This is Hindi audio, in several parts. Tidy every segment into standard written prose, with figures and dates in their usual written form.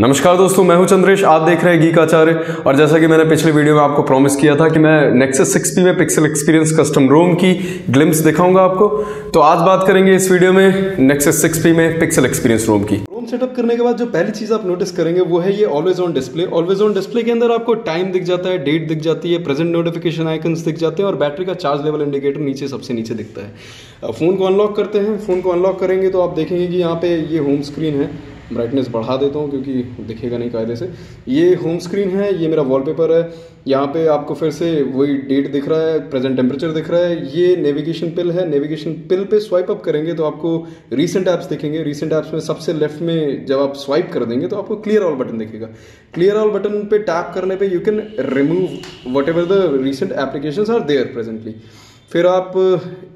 नमस्कार दोस्तों, मैं हूं चंद्रेश, आप देख रहे हैं गीकाचार्य। और जैसा कि मैंने पिछले वीडियो में आपको प्रॉमिस किया था कि मैं नेक्सस 6P में पिक्सल एक्सपीरियंस कस्टम रोम की ग्लिम्स दिखाऊंगा आपको, तो आज बात करेंगे इस वीडियो में नेक्सस 6P में पिक्सल एक्सपीरियंस रोम की। रोम सेटअप करने के बाद जो पहली चीज़ आप नोटिस करेंगे वो है ये always on display. Always on display के अंदर आपको टाइम दिख जाता है, डेट दिख जाती है, प्रेजेंट नोटिफिकेशन आइकन्स दिख जाते हैं और बैटरी का चार्ज लेवल इंडिकेटर नीचे सबसे नीचे दिखता है। फ़ोन को अनलॉक करते हैं, फ़ोन को अनलॉक करेंगे तो आप देखेंगे कि यहाँ पे ये होम स्क्रीन है। ब्राइटनेस बढ़ा देता हूँ क्योंकि दिखेगा नहीं कायदे से। ये होम स्क्रीन है, ये मेरा वॉलपेपर है, यहाँ पे आपको फिर से वही डेट दिख रहा है, प्रेजेंट टेम्परेचर दिख रहा है, ये नेविगेशन पिल है। नेविगेशन पिल पे स्वाइप अप करेंगे तो आपको रीसेंट ऐप्स दिखेंगे। रीसेंट ऐप्स में सबसे लेफ्ट में जब आप स्वाइप कर देंगे तो आपको क्लियर ऑल बटन दिखेगा। क्लियर ऑल बटन पे टैप करने पे you can remove whatever the recent applications are there presently. फिर आप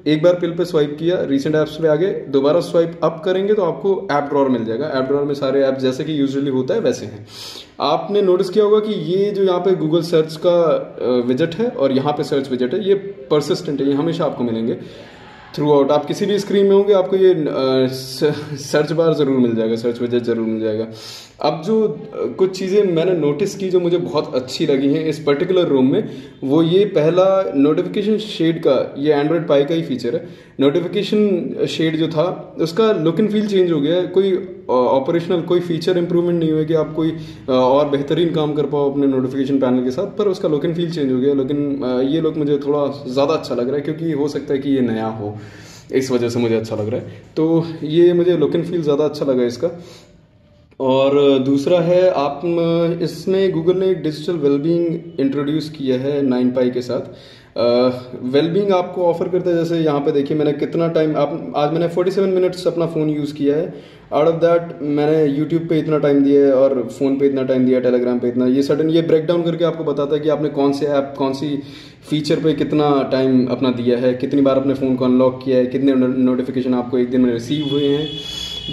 एक बार पिल पे स्वाइप किया, रीसेंट ऐप्स पे आगे दोबारा स्वाइप अप करेंगे तो आपको ऐप ड्रॉअर मिल जाएगा। ऐप ड्रॉअर में सारे ऐप्स जैसे कि यूजुअली होता है वैसे हैं। आपने नोटिस किया होगा कि ये जो यहाँ पे गूगल सर्च का विजेट है और यहाँ पे सर्च विजेट है, ये परसिस्टेंट है, ये हमेशा आपको मिलेंगे थ्रू आउट। आप किसी भी स्क्रीन में होंगे आपको ये सर्च बार ज़रूर मिल जाएगा, सर्च विजेट ज़रूर मिल जाएगा। अब जो कुछ चीज़ें मैंने नोटिस की जो मुझे बहुत अच्छी लगी हैं इस पर्टिकुलर रोम में, वो ये पहला नोटिफिकेशन शेड का, ये एंड्रॉयड पाई का ही फीचर है। नोटिफिकेशन शेड जो था उसका लुक एंड फील चेंज हो गया है। कोई ऑपरेशनल कोई फीचर इंप्रूवमेंट नहीं हुआ कि आप कोई और बेहतरीन काम कर पाओ अपने नोटिफिकेशन पैनल के साथ, पर उसका लुक एंड फील चेंज हो गया। लेकिन ये लुक मुझे थोड़ा ज़्यादा अच्छा लग रहा है क्योंकि हो सकता है कि ये नया हो, इस वजह से मुझे अच्छा लग रहा है। तो ये मुझे लुक एंड फील ज़्यादा अच्छा लगा इसका। और दूसरा है, आप इसमें गूगल ने डिजिटल वेलबींग इंट्रोड्यूस किया है 9Pi के साथ। वेलबींग आपको ऑफर करता है। जैसे यहाँ पे देखिए मैंने कितना टाइम, आप आज मैंने 47 मिनट्स अपना फ़ोन यूज़ किया है। आउट ऑफ दैट मैंने यूट्यूब पे इतना टाइम दिया है और फ़ोन पे इतना टाइम दिया है, टेलीग्राम पे इतना। ये सडन ये ब्रेकडाउन करके आपको बताता है कि आपने कौन से ऐप, कौन सी फीचर पे कितना टाइम अपना दिया है, कितनी बार अपने फ़ोन को अनलॉक किया है, कितने नोटिफिकेशन आपको एक दिन में रिसीव हुए हैं।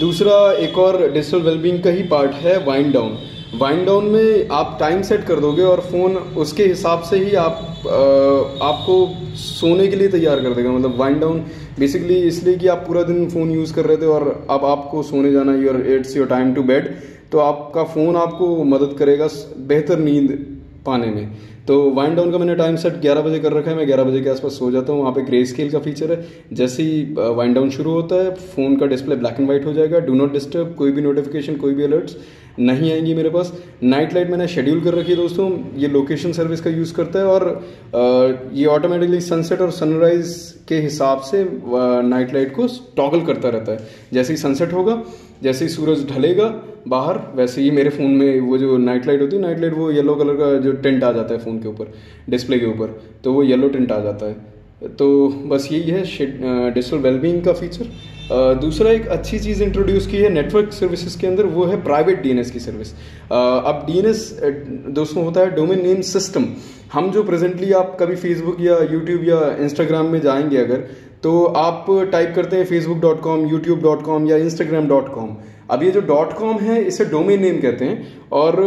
दूसरा एक और डिजिटल वेलबींग का ही पार्ट है वाइंड डाउन। वाइंड डाउन में आप टाइम सेट कर दोगे और फ़ोन उसके हिसाब से ही आपको सोने के लिए तैयार कर देगा। मतलब वाइंड डाउन बेसिकली इसलिए कि आप पूरा दिन फ़ोन यूज़ कर रहे थे और अब आपको सोने जाना है, your it's your time to bed, तो आपका फ़ोन आपको मदद करेगा बेहतर नींद पाने में। तो वाइंड डाउन का मैंने टाइम सेट 11 बजे कर रखा है, मैं 11 बजे के आसपास सो जाता हूँ। वहाँ पे ग्रे स्केल का फीचर है, जैसे ही वाइंड डाउन शुरू होता है फ़ोन का डिस्प्ले ब्लैक एंड वाइट हो जाएगा। डू नॉट डिस्टर्ब, कोई भी नोटिफिकेशन, कोई भी अलर्ट्स नहीं आएंगी मेरे पास। नाइट लाइट मैंने शेड्यूल कर रखी है दोस्तों, ये लोकेशन सर्विस का यूज़ करता है और ये ऑटोमेटिकली सनसेट और सनराइज़ के हिसाब से नाइट लाइट को टॉगल करता रहता है। जैसे ही सनसेट होगा, जैसे ही सूरज ढलेगा बाहर, वैसे ही मेरे फ़ोन में वो जो नाइट लाइट होती है, नाइट लाइट वो येलो कलर का जो टिंट आ जाता है फ़ोन के ऊपर, डिस्प्ले के ऊपर, तो वो येलो टिंट आ जाता है। तो बस यही है डिजिटल वेलबींग का फीचर। दूसरा एक अच्छी चीज़ इंट्रोड्यूस की है नेटवर्क सर्विसेज के अंदर, वो है प्राइवेट DNS की सर्विस। अब DNS दोस्तों होता है डोमेन नेम सिस्टम। हम जो प्रेजेंटली आप कभी फेसबुक या यूट्यूब या इंस्टाग्राम में जाएंगे अगर, तो आप टाइप करते हैं facebook.com, youtube.com या instagram.com। अब ये जो .com है इसे डोमेन नेम कहते हैं और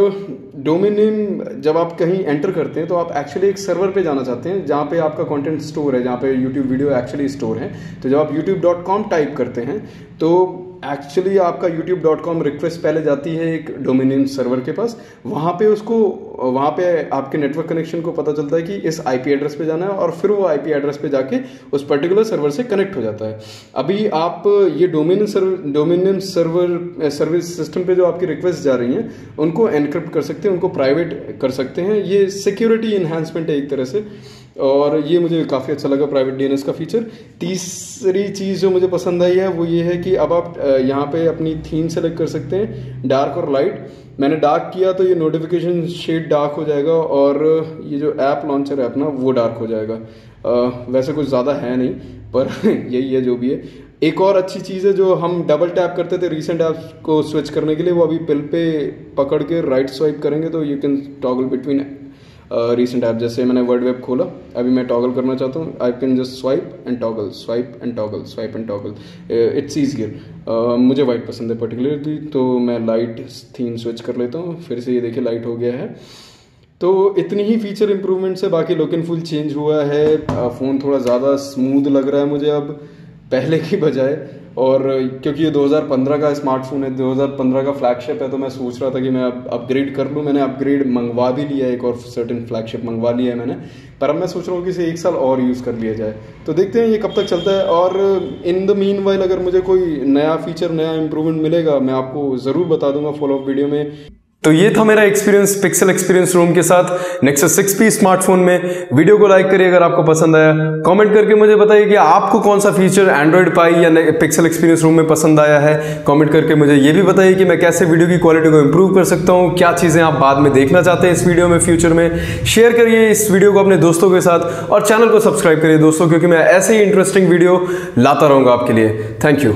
डोमेन नेम जब आप कहीं एंटर करते हैं तो आप एक्चुअली एक सर्वर पे जाना चाहते हैं जहाँ पे आपका कंटेंट स्टोर है, जहाँ पे YouTube वीडियो एक्चुअली स्टोर है। तो जब आप youtube.com टाइप करते हैं तो एक्चुअली आपका youtube.com रिक्वेस्ट पहले जाती है एक डोमेन नेम सर्वर के पास। वहाँ पे आपके नेटवर्क कनेक्शन को पता चलता है कि इस IP एड्रेस पे जाना है और फिर वो IP एड्रेस पे जाके उस पर्टिकुलर सर्वर से कनेक्ट हो जाता है। अभी आप ये domain name server service system पे जो आपकी रिक्वेस्ट जा रही हैं उनको एनक्रिप्ट कर सकते हैं, उनको प्राइवेट कर सकते हैं। ये सिक्योरिटी इन्हांसमेंट है एक तरह से और ये मुझे काफ़ी अच्छा लगा प्राइवेट DNS का फीचर। तीसरी चीज़ जो मुझे पसंद आई है वो ये है कि अब आप यहाँ पे अपनी थीम सेलेक्ट कर सकते हैं, डार्क और लाइट। मैंने डार्क किया तो ये नोटिफिकेशन शेड डार्क हो जाएगा और ये जो ऐप लॉन्चर है अपना वो डार्क हो जाएगा। वैसे कुछ ज़्यादा है नहीं पर यही है जो भी है। एक और अच्छी चीज़ है, जो हम डबल टैप करते थे रीसेंट ऐप्स को स्विच करने के लिए, वो अभी पिल पे पकड़ के राइट स्वाइप करेंगे तो you can toggle between recent app. जैसे मैंने वर्डवेब खोला, अभी मैं टॉगल करना चाहता हूँ, I can just swipe and toggle, swipe and toggle, swipe and toggle, it's easier. मुझे वाइट पसंद है पर्टिकुलरली, तो मैं लाइट थीम स्विच कर लेता हूँ। फिर से ये देखिए लाइट हो गया है। तो इतनी ही फीचर इंप्रूवमेंट्स है, बाकी लुक एंड फील चेंज हुआ है। फ़ोन थोड़ा ज़्यादा स्मूद लग रहा है मुझे अब पहले की बजाय। और क्योंकि ये 2015 का स्मार्टफोन है, 2015 का फ्लैगशिप है, तो मैं सोच रहा था कि मैं अपग्रेड कर लूँ। मैंने अपग्रेड मंगवा भी लिया है, एक और सर्टेन फ्लैगशिप मंगवा लिया है मैंने, पर अब मैं सोच रहा हूँ कि इसे 1 साल और यूज़ कर लिया जाए। तो देखते हैं ये कब तक चलता है। और इन द मीन वाइल अगर मुझे कोई नया फीचर, नया इम्प्रूवमेंट मिलेगा, मैं आपको ज़रूर बता दूंगा फॉलो अप वीडियो में। तो ये था मेरा एक्सपीरियंस पिक्सल एक्सपीरियंस रोम के साथ नेक्सस 6P स्मार्टफोन में। वीडियो को लाइक करिए अगर आपको पसंद आया, कमेंट करके मुझे बताइए कि आपको कौन सा फीचर एंड्रॉइड पाई या पिक्सल एक्सपीरियंस रोम में पसंद आया है। कमेंट करके मुझे ये भी बताइए कि मैं कैसे वीडियो की क्वालिटी को इंप्रूव कर सकता हूँ, क्या चीज़ें आप बाद में देखना चाहते हैं इस वीडियो में फ्यूचर में। शेयर करिए इस वीडियो को अपने दोस्तों के साथ और चैनल को सब्सक्राइब करिए दोस्तों, क्योंकि मैं ऐसे ही इंटरेस्टिंग वीडियो लाता रहूँगा आपके लिए। Thank you.